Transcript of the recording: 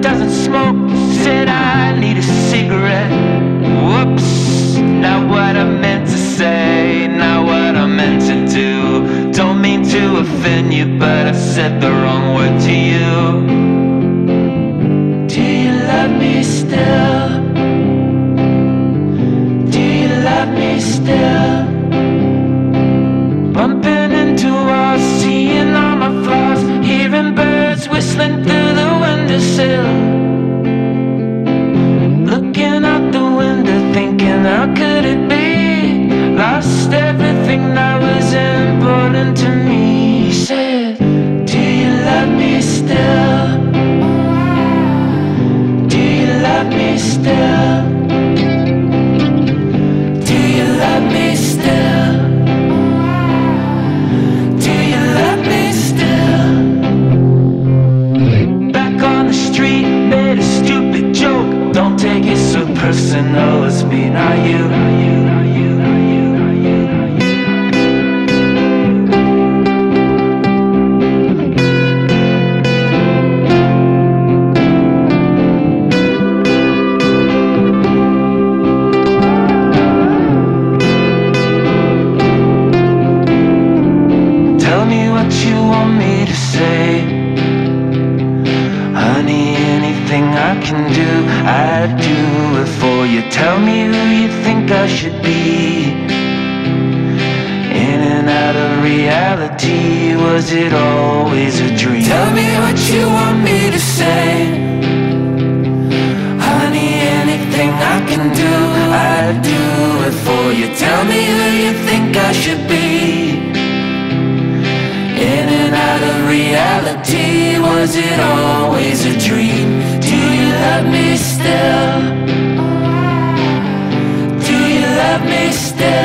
doesn't smoke. He said, I need a cigarette. Whoops, not what I meant to say, not what I meant to do. Don't mean to offend you, but I said the wrong word to you. Do you love me still? Do you love me still? Bumping into walls, seeing all my flaws, hearing birds whistling through the windowsill, looking out the window, thinking how could it be? Lost everything that was important to me. He said, do you love me still? Do you love me still? Do you love me still? Personal, it's me, not you, not you, not you, not you, not you, not you, not you. Tell me what you want me to say, honey, anything I can do, I'd do. Before you tell me who you think I should be, in and out of reality, was it always a dream? Tell me what you want me to say, honey, anything I can do, I'd do it for you. Tell me who you think I should be, in and out of reality, was it always a dream? Do you love me still? Do you love me still?